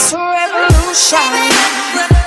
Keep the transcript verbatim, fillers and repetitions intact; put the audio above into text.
It's a revolution.